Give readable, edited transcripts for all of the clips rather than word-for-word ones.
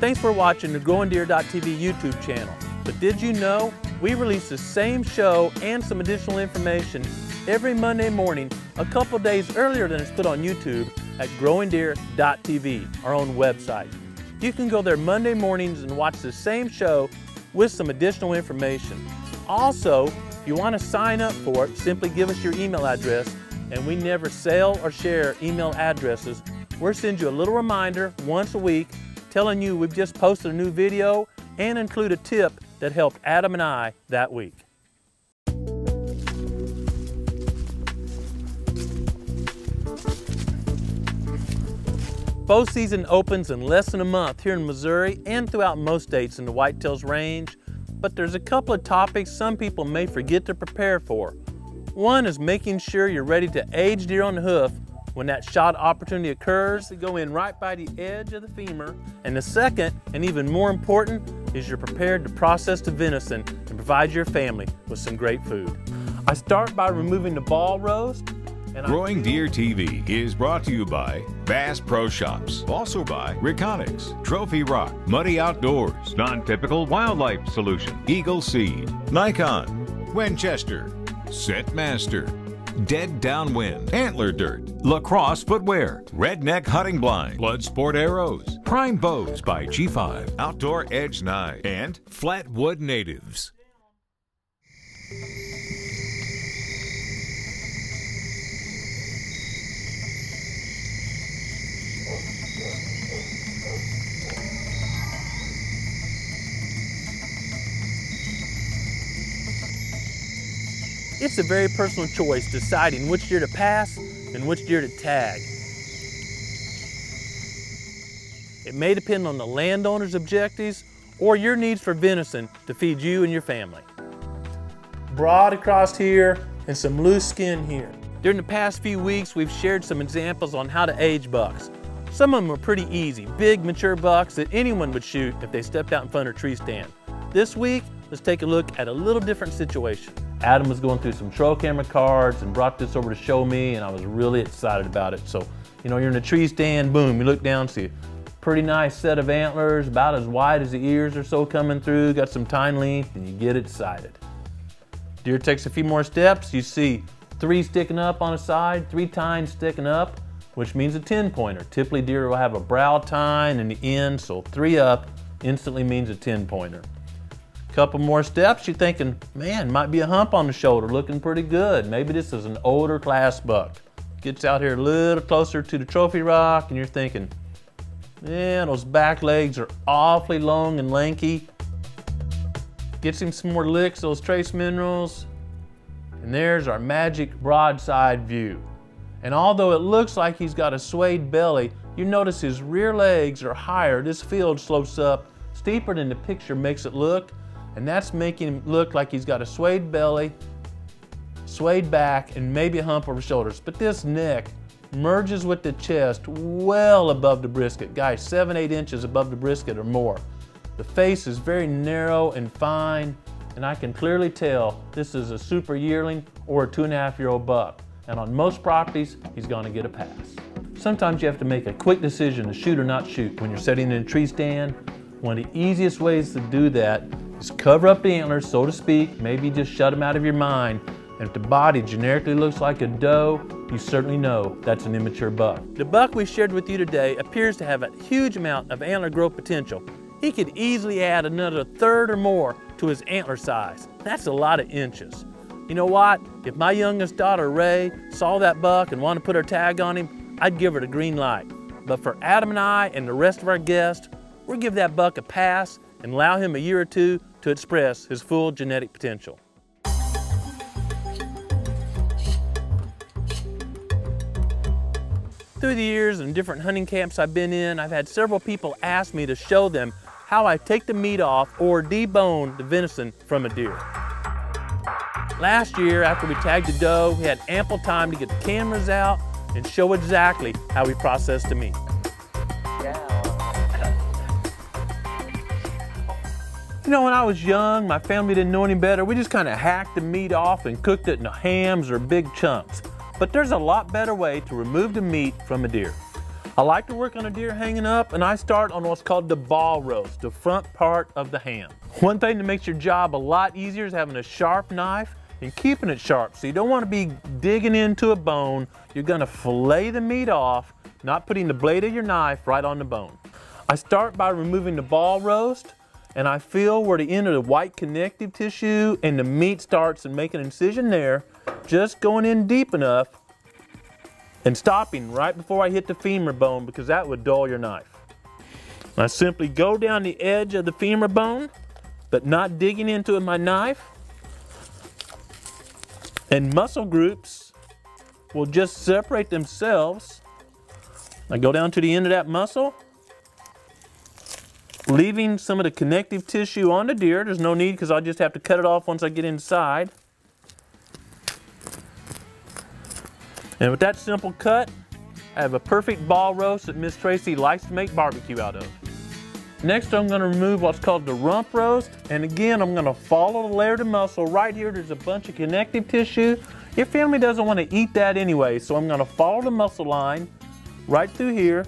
Thanks for watching the GrowingDeer.tv YouTube channel. But did you know we release the same show and some additional information every Monday morning, a couple days earlier than it's put on YouTube, at GrowingDeer.tv, our own website. You can go there Monday mornings and watch the same show with some additional information. Also, if you want to sign up for it, simply give us your email address, and we never sell or share email addresses. We'll send you a little reminder once a week telling you we've just posted a new video and include a tip that helped Adam and I that week. Bow season opens in less than a month here in Missouri and throughout most states in the Whitetails range, but there's a couple of topics some people may forget to prepare for. One is making sure you're ready to age deer on the hoof when that shot opportunity occurs. They go in right by the edge of the femur. And the second, and even more important, is you're prepared to process the venison and provide your family with some great food. I start by removing the ball roast. Growing Deer TV is brought to you by Bass Pro Shops, also by Reconyx, Trophy Rock, Muddy Outdoors, Non-Typical Wildlife Solution, Eagle Seed, Nikon, Winchester, ScentMaster, Dead Downwind, Antler Dirt, Lacrosse Footwear, Redneck Hunting Blind, Bloodsport Arrows, Prime Bows by G5, Outdoor Edge Knives, and Flatwood Natives. It's a very personal choice deciding which deer to pass and which deer to tag. It may depend on the landowner's objectives or your needs for venison to feed you and your family. Broad across here and some loose skin here. During the past few weeks, we've shared some examples on how to age bucks. Some of them are pretty easy, big mature bucks that anyone would shoot if they stepped out in front of a tree stand. This week, let's take a look at a little different situation. Adam was going through some trail camera cards and brought this over to show me, and I was really excited about it. So, you know, you're in a tree stand, boom, you look down, see a pretty nice set of antlers, about as wide as the ears or so coming through, got some tine length, and you get excited. Deer takes a few more steps, you see 3 sticking up on a side, 3 tines sticking up, which means a 10-pointer. Typically deer will have a brow tine in the end, so 3 up instantly means a 10-pointer. Couple more steps, you're thinking, man, might be a hump on the shoulder, looking pretty good. Maybe this is an older class buck. Gets out here a little closer to the Trophy Rock, and you're thinking, man, those back legs are awfully long and lanky. Gets him some more licks, those trace minerals, and there's our magic broadside view. And although it looks like he's got a swayed belly, you notice his rear legs are higher. This field slopes up steeper than the picture makes it look. And that's making him look like he's got a swayed belly, swayed back, and maybe a hump over shoulders. But this neck merges with the chest well above the brisket. Guys, 7-8 inches above the brisket or more. The face is very narrow and fine, and I can clearly tell this is a super yearling or a 2.5-year-old buck. And on most properties, he's gonna get a pass. Sometimes you have to make a quick decision to shoot or not shoot when you're sitting in a tree stand. One of the easiest ways to do that is cover up the antlers, so to speak, maybe just shut them out of your mind. And if the body generically looks like a doe, you certainly know that's an immature buck. The buck we shared with you today appears to have a huge amount of antler growth potential. He could easily add another 1/3 or more to his antler size. That's a lot of inches. You know what? If my youngest daughter, Ray, saw that buck and wanted to put her tag on him, I'd give her the green light. But for Adam and I and the rest of our guests, we'll give that buck a pass and allow him a year or two to express his full genetic potential. Through the years and different hunting camps I've been in, I've had several people ask me to show them how I take the meat off or debone the venison from a deer. Last year, after we tagged a doe, we had ample time to get the cameras out and show exactly how we process the meat. You know, when I was young, my family didn't know any better. We just kind of hacked the meat off and cooked it in hams or big chunks. But there's a lot better way to remove the meat from a deer. I like to work on a deer hanging up, and I start on what's called the ball roast, the front part of the hand. One thing that makes your job a lot easier is having a sharp knife and keeping it sharp. So you don't want to be digging into a bone. You're going to fillet the meat off, not putting the blade of your knife right on the bone. I start by removing the ball roast, and I feel where the end of the white connective tissue and the meat starts, and make an incision there, just going in deep enough and stopping right before I hit the femur bone, because that would dull your knife. I simply go down the edge of the femur bone, but not digging into it with my knife. And muscle groups will just separate themselves. I go down to the end of that muscle, leaving some of the connective tissue on the deer. There's no need, because I'll just have to cut it off once I get inside. And with that simple cut, I have a perfect ball roast that Miss Tracy likes to make barbecue out of. Next, I'm going to remove what's called the rump roast, and again, I'm going to follow the layered muscle. Right here, there's a bunch of connective tissue. Your family doesn't want to eat that anyway, so I'm going to follow the muscle line right through here,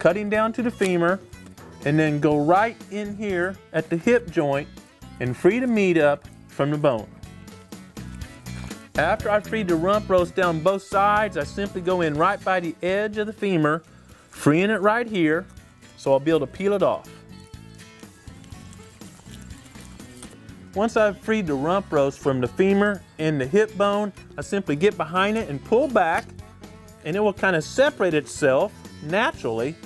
cutting down to the femur, and then go right in here at the hip joint and free the meat up from the bone. After I free the rump roast down both sides, I simply go in right by the edge of the femur, freeing it right here, so I'll be able to peel it off. Once I've freed the rump roast from the femur and the hip bone, I simply get behind it and pull back, and it will kind of separate itself naturally,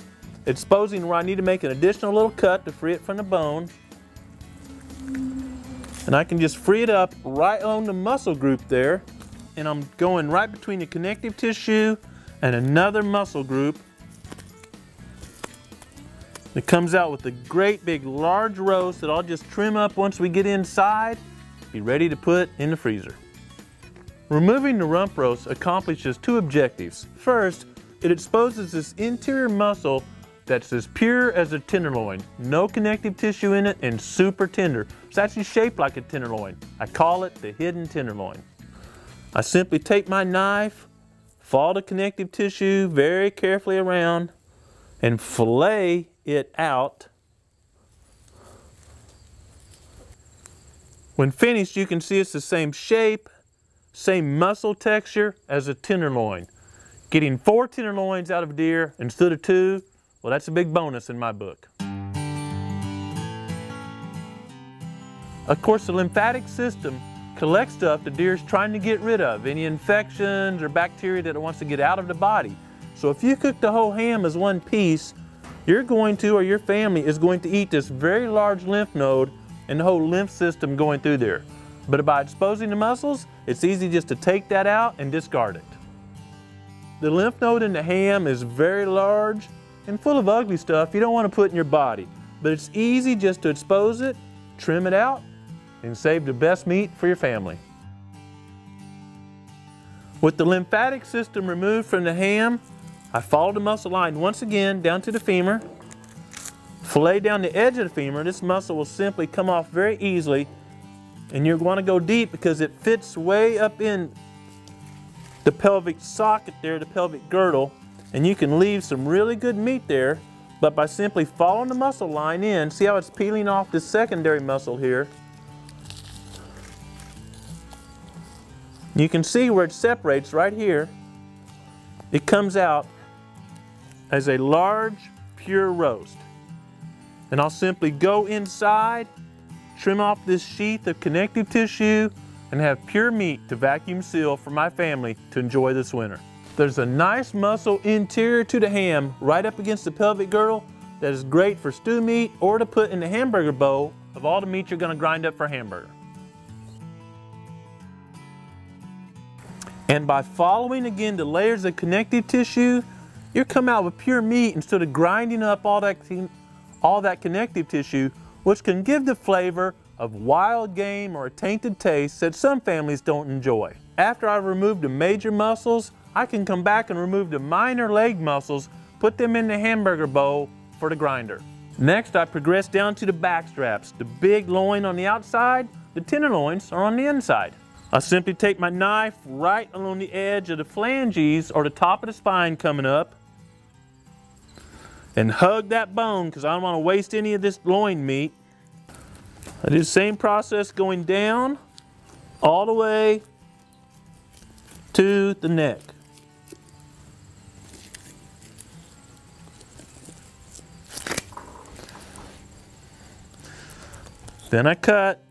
exposing where I need to make an additional little cut to free it from the bone. And I can just free it up right on the muscle group there, and I'm going right between the connective tissue and another muscle group. It comes out with a great big large roast that I'll just trim up once we get inside, be ready to put in the freezer. Removing the rump roast accomplishes two objectives. First, it exposes this interior muscle that's as pure as a tenderloin, no connective tissue in it, and super tender. It's actually shaped like a tenderloin. I call it the hidden tenderloin. I simply take my knife, follow the connective tissue very carefully around, and fillet it out. When finished, you can see it's the same shape, same muscle texture as a tenderloin. Getting 4 tenderloins out of a deer instead of 2, well, that's a big bonus in my book. Of course, the lymphatic system collects stuff the deer's trying to get rid of, any infections or bacteria that it wants to get out of the body. So if you cook the whole ham as one piece, you're going to, or your family is going to, eat this very large lymph node and the whole lymph system going through there. But by exposing the muscles, it's easy just to take that out and discard it. The lymph node in the ham is very large and full of ugly stuff you don't want to put in your body, but it's easy just to expose it, trim it out, and save the best meat for your family. With the lymphatic system removed from the ham, I follow the muscle line once again down to the femur, fillet down the edge of the femur. This muscle will simply come off very easily, and you're going to go deep because it fits way up in the pelvic socket there, the pelvic girdle, and you can leave some really good meat there, but by simply following the muscle line in, see how it's peeling off the secondary muscle here. You can see where it separates right here. It comes out as a large, pure roast. And I'll simply go inside, trim off this sheath of connective tissue, and have pure meat to vacuum seal for my family to enjoy this winter. There's a nice muscle interior to the ham right up against the pelvic girdle that is great for stew meat or to put in the hamburger bowl of all the meat you're going to grind up for hamburger. And by following again the layers of connective tissue, you come out with pure meat instead of grinding up all that connective tissue, which can give the flavor of wild game or a tainted taste that some families don't enjoy. After I remove the major muscles, I can come back and remove the minor leg muscles, put them in the hamburger bowl for the grinder. Next, I progress down to the back straps. The big loin on the outside, the tenderloins are on the inside. I simply take my knife right along the edge of the phalanges or the top of the spine coming up, and hug that bone because I don't want to waste any of this loin meat. I do the same process going down all the way to the neck. Then I cut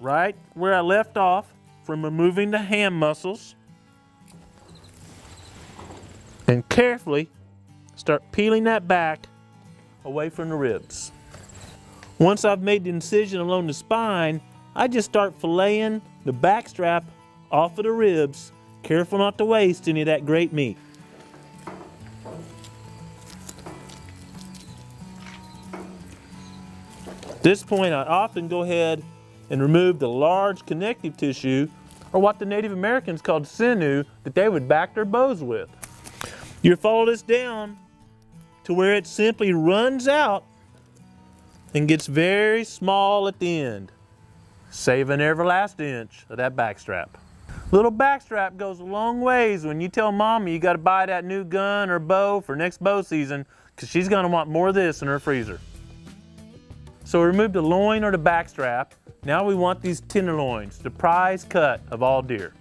right where I left off from removing the hand muscles, and carefully start peeling that back away from the ribs. Once I've made the incision along the spine, I just start filleting the back strap off of the ribs, careful not to waste any of that great meat. At this point, I often go ahead and remove the large connective tissue, or what the Native Americans called sinew, that they would back their bows with. You follow this down to where it simply runs out and gets very small at the end, saving every last inch of that backstrap. Little backstrap goes a long ways when you tell Mommy you got to buy that new gun or bow for next bow season, because she's going to want more of this in her freezer. So we removed the loin or the backstrap. Now we want these tenderloins, the prize cut of all deer.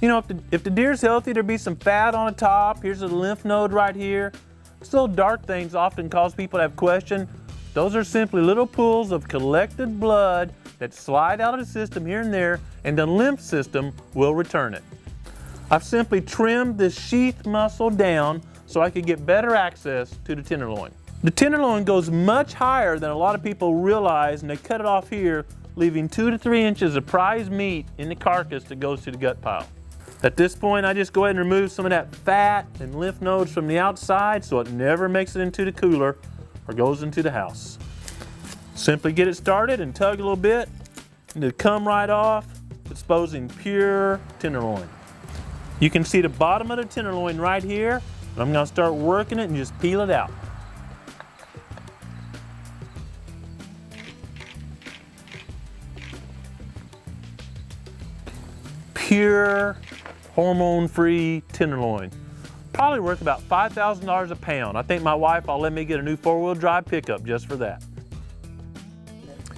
You know, if the deer's healthy, there'd be some fat on the top. Here's a lymph node right here. These little dark things often cause people to have questions. Those are simply little pools of collected blood that slide out of the system here and there, and the lymph system will return it. I've simply trimmed the sheath muscle down so I could get better access to the tenderloin. The tenderloin goes much higher than a lot of people realize, and they cut it off here, leaving 2 to 3 inches of prize meat in the carcass that goes to the gut pile. At this point, I just go ahead and remove some of that fat and lymph nodes from the outside so it never makes it into the cooler or goes into the house. Simply get it started and tug a little bit, and it'll come right off, exposing pure tenderloin. You can see the bottom of the tenderloin right here, and I'm gonna start working it and just peel it out. Pure, hormone-free tenderloin. Probably worth about $5,000 a pound. I think my wife will let me get a new four-wheel drive pickup just for that.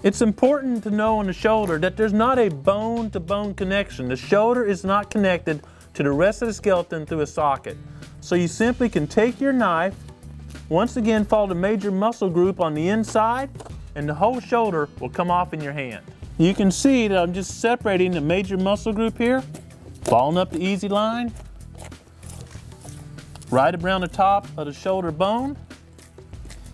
It's important to know on the shoulder that there's not a bone-to-bone connection. The shoulder is not connected to the rest of the skeleton through a socket. So you simply can take your knife, once again follow the major muscle group on the inside, and the whole shoulder will come off in your hand. You can see that I'm just separating the major muscle group here, following up the easy line, right around the top of the shoulder bone,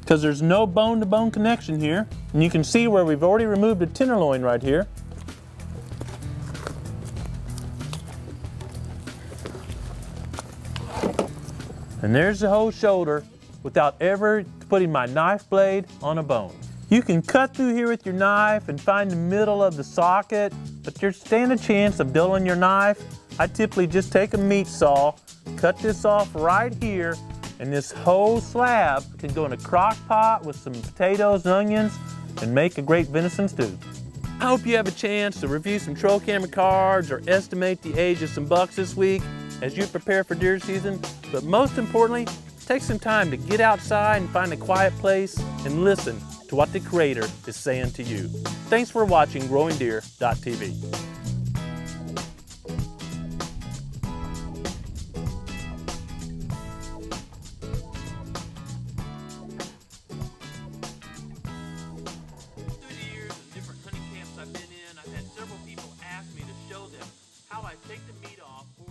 because there's no bone-to-bone connection here. And you can see where we've already removed the tenderloin right here. And there's the whole shoulder without ever putting my knife blade on a bone. You can cut through here with your knife and find the middle of the socket, but if you stand a chance of dulling your knife, I typically just take a meat saw, cut this off right here, and this whole slab can go in a crock pot with some potatoes and onions and make a great venison stew. I hope you have a chance to review some trail camera cards or estimate the age of some bucks this week as you prepare for deer season, but most importantly, take some time to get outside and find a quiet place and listen to what the Creator is saying to you. Thanks for watching GrowingDeer.tv. I've had several people ask me to show them how I take the meat off.